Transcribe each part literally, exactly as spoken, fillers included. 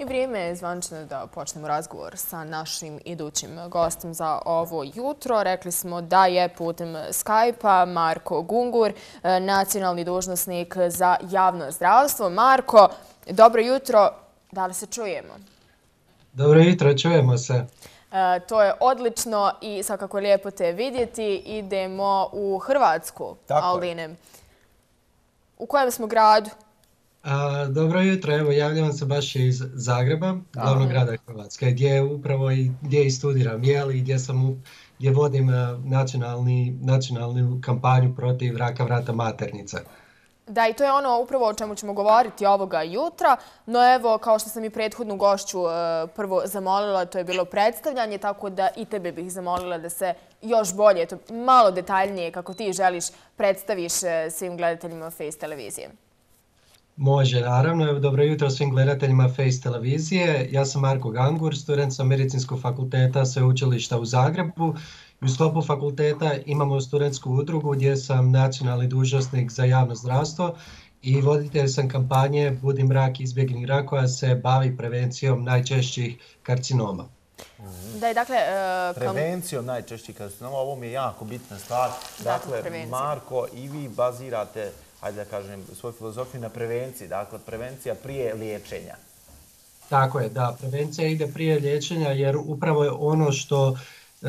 I vrijeme je zvančno da počnemo razgovor sa našim idućim gostom za ovo jutro. Rekli smo da je putem Skype-a Marko Gangur, nacionalni dužnosnik za javno zdravstvo. Marko, dobro jutro. Da li se čujemo? Dobro jutro, čujemo se. To je odlično i svakako lijepo te vidjeti. Idemo u Hrvatsku, Aline. U kojem smo gradu? Dobro jutro, evo javljam se baš iz Zagreba, glavnog grada Hrvatske, gdje upravo i gdje i studiram, jeli, gdje sam, gdje vodim nacionalnu kampanju protiv raka vrata maternice. Da, i to je ono upravo o čemu ćemo govoriti ovoga jutra. No evo, kao što sam i prethodnu gošću prvo zamolila, to je bilo predstavljanje, tako da i tebe bih zamolila da se još bolje, malo detaljnije kako ti želiš, predstaviš svim gledateljima Face televizije. Može, naravno. Dobro jutro svim gledateljima Face televizije. Ja sam Marko Gangur, student sa Medicinskog fakulteta Sveučilišta u Zagrebu. U sklopu fakulteta imamo studentsku udrugu gdje sam nacionalni dužnosnik za javno zdravstvo i voditelj sam kampanje Budi mRAK, izbjegni rak, koja se bavi prevencijom najčešćih karcinoma. Prevencijom najčešćih karcinoma, ovo mi je jako bitna stvar. Dakle, Marko, i vi bazirate svoju filozofiju na prevenciji, dakle prevencija prije liječenja. Tako je, da, prevencija ide prije liječenja jer upravo je ono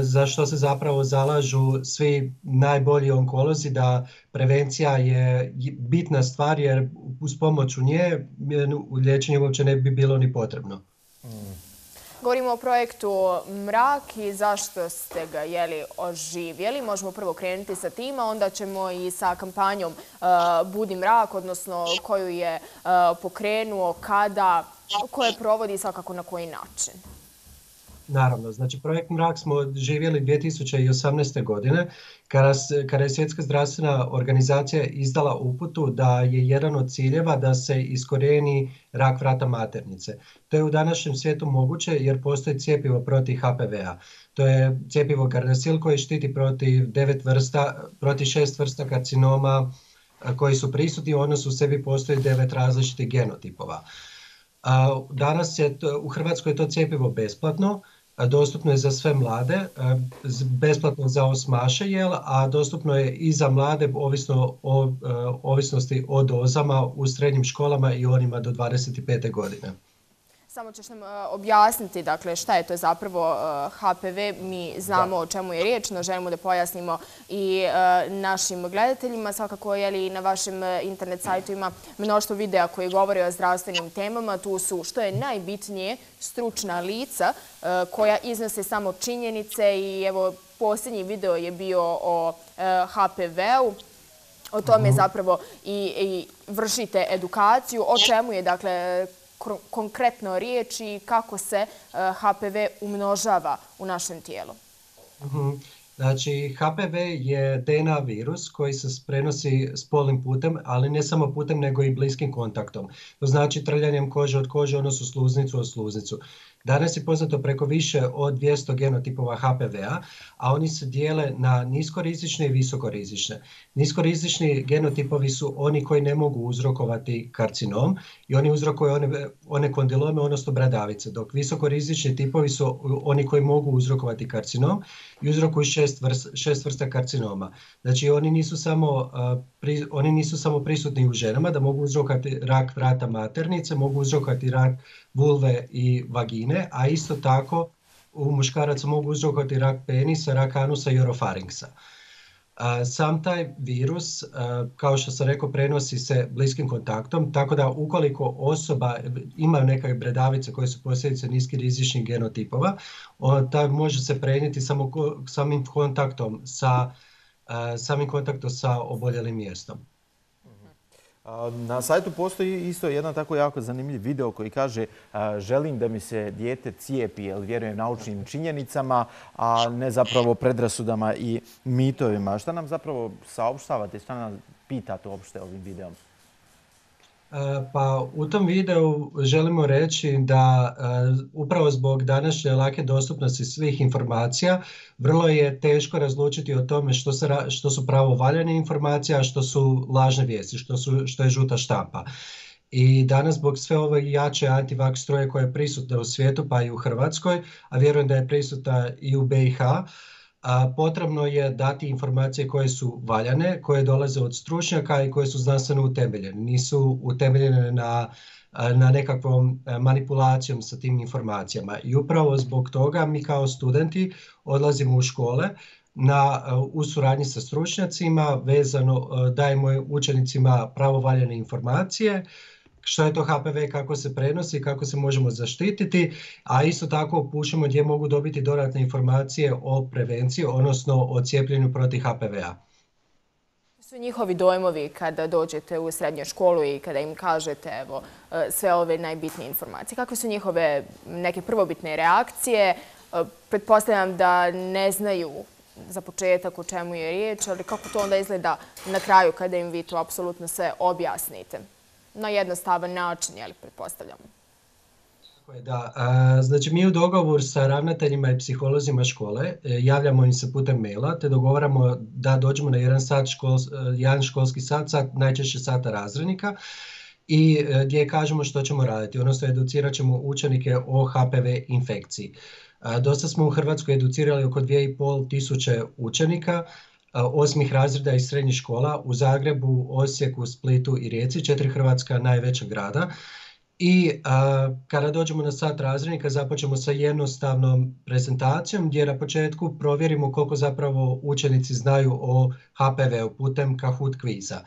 za što se zapravo zalažu svi najbolji onkolozi, da prevencija je bitna stvar jer uz pomoću nje liječenje uopće ne bi bilo ni potrebno. Govorimo o projektu mRAK i zašto ste ga oživjeli. Možemo prvo krenuti sa tima, onda ćemo i sa kampanjom Budi mRAK, odnosno koju je pokrenuo, kada, koje provodi i svakako na koji način. Naravno, znači projekt mRAK smo živjeli dvije tisuće osamnaeste. godine kada je Svjetska zdravstvena organizacija izdala uputu da je jedan od ciljeva da se iskorijeni rak vrata maternice. To je u današnjem svijetu moguće jer postoji cjepivo protiv H P V-a. To je cjepivo Gardasil koji štiti protiv devet vrsta, protiv šest vrsta karcinoma koji su prisutni, odnosno u sebi postoji devet različitih genotipova. Danas je u Hrvatskoj to cjepivo besplatno. Dostupno je za sve mlade, besplatno za osmaše, a dostupno je i za mlade ovisno o ovisnosti o dozama u srednjim školama i onima do dvadeset pete. godine. Samo ćeš nam objasniti šta je to zapravo H P V. Mi znamo o čemu je riječ, no želimo da pojasnimo i našim gledateljima. Svakako je na vašem internet sajtu ima mnoštvo videa koji govore o zdravstvenim temama. Tu su, što je najbitnije, stručna lica koja iznose samo činjenice. I evo, posljednji video je bio o H P V-u. O tome zapravo i vršite edukaciju. O čemu je, dakle, konkretno riječ i kako se H P V umnožava u našem tijelu? Znači, H P V je D N A virus koji se prenosi spolnim putem, ali ne samo putem, nego i bliskim kontaktom. To znači trljanjem kože od kože, odnosno sluznicu od sluznicu. Danas je poznato preko više od dvjesto genotipova H P V-a, a oni se dijele na niskorizične i visokorizične. Niskorizični genotipovi su oni koji ne mogu uzrokovati karcinom i oni uzrokuju one kondilome, odnosno bradavice, dok visokorizični tipovi su oni koji mogu uzrokovati karcinom i uzrokuju šest vrsta karcinoma. Znači, oni nisu samo prisutni u ženama, da mogu uzrokovati rak vrata maternice, mogu uzrokovati rak vulve i vagine, a isto tako u muškaraca mogu uzrokovati rak penisa, rak anusa i orofaringsa. Sam taj virus, kao što sam rekao, prenosi se bliskim kontaktom, tako da ukoliko osoba ima neke bradavice koje su posljedice niskorizičnih genotipova, ta može se prenijeti samim kontaktom sa oboljelim mjestom. Na sajtu postoji isto jedan tako jako zanimljiv video koji kaže želim da mi se dijete cijepi jer vjerujem naučnim činjenicama, a ne zapravo predrasudama i mitovima. Šta nam zapravo saopštavate, šta nam pitate uopšte ovim videom? Pa u tom videu želimo reći da upravo zbog današnje lake dostupnosti svih informacija vrlo je teško razlučiti o tome što su pravovaljane informacije, a što su lažne vijesti, što je žuta štampa. I danas zbog sve ove jače antivaks struje koja je prisutna u svijetu pa i u Hrvatskoj, a vjerujem da je prisutna i u B i H, a potrebno je dati informacije koje su valjane, koje dolaze od stručnjaka i koje su znanstveno utemeljene. Nisu utemeljene na, na nekakvom manipulacijom sa tim informacijama. I upravo zbog toga mi kao studenti odlazimo u škole na, u suradnji sa stručnjacima, vezano dajemo učenicima pravovaljane informacije, što je to H P V, kako se prenosi, kako se možemo zaštititi, a isto tako upućujemo gdje mogu dobiti dodatne informacije o prevenciji, odnosno o cijepljenju protiv H P V-a. Su njihovi dojmovi kada dođete u srednju školu i kada im kažete evo, sve ove najbitnije informacije? Kakve su njihove neke prvobitne reakcije? Pretpostavljam da ne znaju za početak o čemu je riječ, ali kako to onda izgleda na kraju kada im vi to apsolutno sve objasnite? Na jednostavan način, jel, pretpostavljamo. Da, znači mi u dogovoru sa ravnateljima i psiholozima škole javljamo im se putem maila te dogovaramo da dođemo na jedan, sat škol, jedan školski sat, sat, najčešće sata razrednika i gdje kažemo što ćemo raditi, odnosno educirat ćemo učenike o H P V infekciji. Dosta smo u Hrvatskoj educirali oko dvije i pol tisuće učenika, osmih razreda iz srednjih škola u Zagrebu, Osijeku, Splitu i Rijeci, četiri hrvatska najveća grada. I a, kada dođemo na sat razrednika započemo sa jednostavnom prezentacijom gdje na početku provjerimo koliko zapravo učenici znaju o H P V-u putem Kahoot kviza.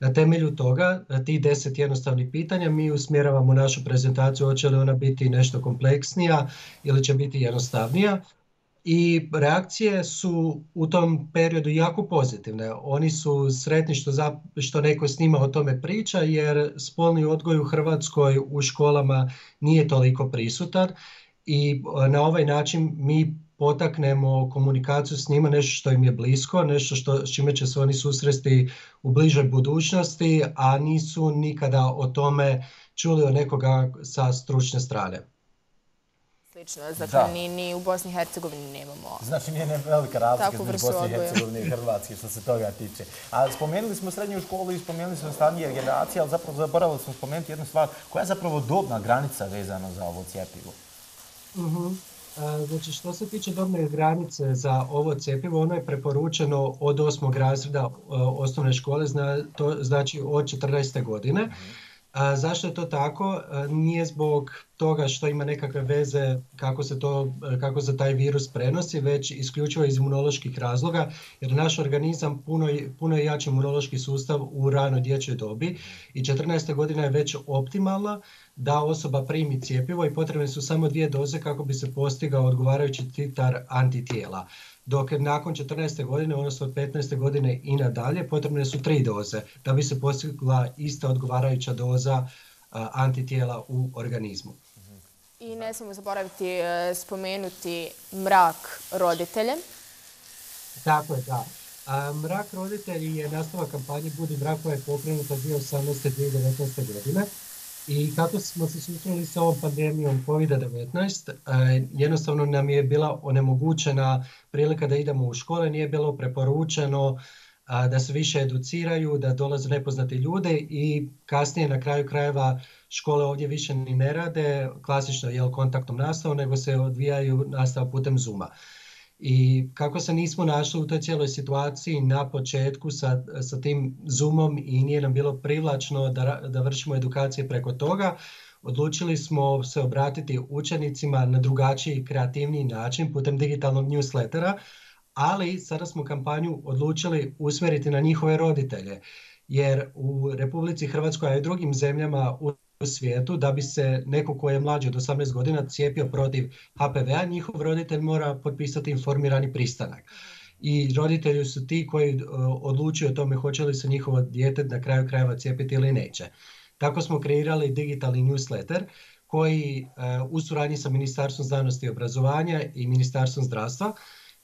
Na temelju toga, ti deset jednostavnih pitanja, mi usmjeravamo našu prezentaciju, hoće li ona biti nešto kompleksnija ili će biti jednostavnija. I reakcije su u tom periodu jako pozitivne. Oni su sretni što, za, što neko s njima o tome priča jer spolni odgoj u Hrvatskoj u školama nije toliko prisutan i na ovaj način mi potaknemo komunikaciju s njima, nešto što im je blisko, nešto što, s čime će se oni susresti u bližoj budućnosti, a nisu nikada o tome čuli od nekoga sa stručne strane. Dakle, ni, ni u Bosni i Hercegovini nemamo. Znači, nije velika razlika između Bosni i Hercegovini i Hrvatske što se toga tiče. A spomenuli smo srednju školu i spomenuli smo starije generacije, ali zapravo zaboravili smo spomenuti jednu stvar. Koja je zapravo dobna granica vezana za ovo cjepivo? Uh-huh. Znači, što se tiče dobne granice za ovo cjepivo, ono je preporučeno od osmog razreda osnovne škole, zna, to, znači od četrnaeste godine. Uh-huh. A zašto je to tako? Nije zbog toga što ima nekakve veze kako se, to, kako se taj virus prenosi, već isključivo iz imunoloških razloga, jer naš organizam puno, puno je jači imunološki sustav u ranoj dječjoj dobi i četrnaesta godina je već optimalna da osoba primi cjepivo i potrebne su samo dvije doze kako bi se postigao odgovarajući titar antitijela. Dok nakon četrnaeste godine, odnosno od petnaeste godine i nadalje, potrebne su tri doze da bi se postigla ista odgovarajuća doza antitijela u organizmu. I ne smijemo zaboraviti spomenuti mrak roditeljem. Tako je, da. Mrak roditelji je nastava kampanje Budi mrak koja je pokrenuta dvije tisuće osamnaeste do dvije tisuće devetnaeste godine. I kako smo se susreli sa ovom pandemijom kovid devetnaest, jednostavno nam je bila onemogućena prilika da idemo u škole, nije bilo preporučeno da se više educiraju, da dolaze nepoznati ljude i kasnije na kraju krajeva škole ovdje više ni ne rade, klasično je kontaktnom nastavom, nego se odvijaju nastava putem Zooma. I kako se nismo našli u toj cijeloj situaciji na početku sa, sa tim Zoomom i nije nam bilo privlačno da, da vršimo edukacije preko toga, odlučili smo se obratiti učenicima na drugačiji i kreativniji način putem digitalnog newslettera, ali sada smo kampanju odlučili usmjeriti na njihove roditelje, jer u Republici Hrvatskoj, a i drugim zemljama u svijetu, da bi se neko ko je mlađi od osamnaest godina cijepio protiv H P V-a, njihov roditelj mora potpisati informirani pristanak. I roditelji su ti koji odlučuju o tome hoće li se njihovo dijete na kraju krajeva cijepiti ili neće. Tako smo kreirali digitalni newsletter koji u suradnji sa Ministarstvom znanosti i obrazovanja i Ministarstvom zdravstva,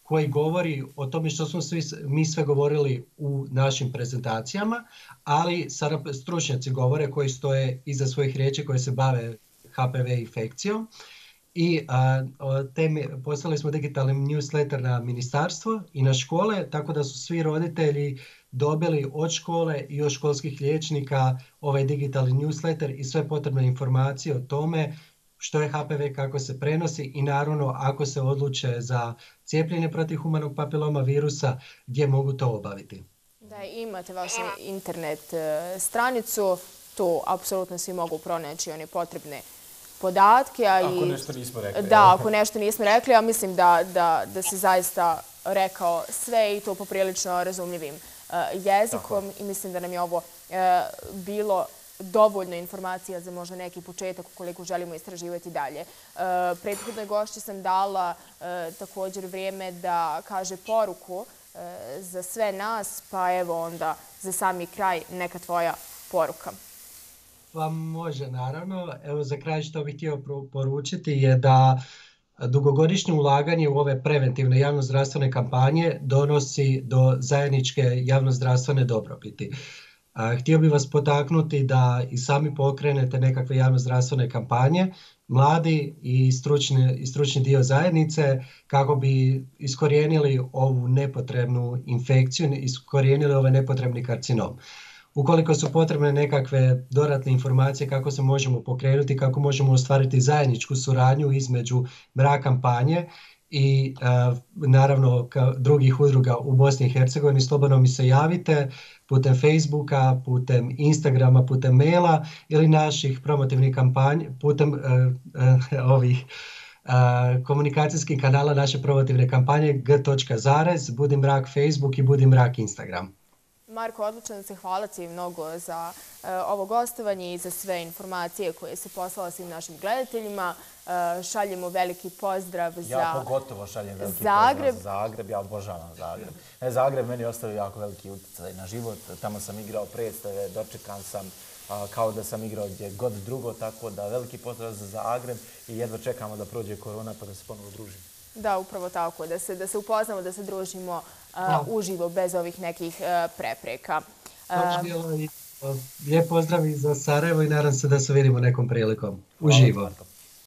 koji govori o tome što smo svi, mi sve govorili u našim prezentacijama, ali sada stručnjaci govore koji stoje iza svojih riječi koje se bave H P V infekcijom I a, temi, poslali smo digitalni newsletter na ministarstvo i na škole, tako da su svi roditelji dobili od škole i od školskih liječnika ovaj digitalni newsletter i sve potrebne informacije o tome što je H P V, kako se prenosi i naravno ako se odluče za cijepljenje protiv humanog papiloma virusa, gdje mogu to obaviti. Da, imate vašu internet stranicu, tu apsolutno svi mogu pronaći one potrebne podatke. Ako nešto nismo rekli. Da, ako nešto nismo rekli, ja mislim da, da, da si zaista rekao sve i to poprilično razumljivim uh, jezikom. Tako. I mislim da nam je ovo uh, bilo dovoljno informacija za možda neki početak ukoliko želimo istraživati dalje. Uh, prethodnoj gošći sam dala uh, također vrijeme da kaže poruku uh, za sve nas, pa evo onda za sami kraj neka tvoja poruka. Pa može, naravno. Evo za kraj što bih htio poručiti je da dugogodišnje ulaganje u ove preventivne javnozdravstvene kampanje donosi do zajedničke javnozdravstvene dobrobiti. Htio bih vas potaknuti da i sami pokrenete nekakve javnozdravstvene kampanje, mladi i stručni, i stručni dio zajednice, kako bi iskorijenili ovu nepotrebnu infekciju, iskorijenili ovaj nepotrebni karcinom. Ukoliko su potrebne nekakve dodatne informacije kako se možemo pokrenuti, kako možemo ostvariti zajedničku suradnju između mrak kampanje i e, naravno drugih udruga u Bosni i Hercegovini, slobodno mi se javite putem Facebooka, putem Instagrama, putem maila ili naših promotivnih kampanj, putem e, e, ovih e, komunikacijskih kanala naše promotivne kampanje g.zarez, Budi mrak Facebook i Budi mrak Instagram. Marko, odlično se hvala ti mnogo za e, ovo gostovanje i za sve informacije koje se poslala svim našim gledateljima. E, šaljemo veliki pozdrav ja, za Zagreb. Ja pogotovo šaljem veliki Zagreb. Pozdrav za Zagreb. Ja obožavam Zagreb. E, Zagreb meni ostavio jako veliki utjecaj na život. Tamo sam igrao predstave, dočekan sam a, kao da sam igrao gdje god drugo. Tako da veliki pozdrav za Zagreb i jedva čekamo da prođe korona pa da se ponovo družimo. Da, upravo tako. Da se, da se upoznamo, da se družimo uh, uživo, bez ovih nekih uh, prepreka. Uh, Lijep pozdrav i za Sarajevo i nadam se da se vidimo nekom prilikom. Uživo.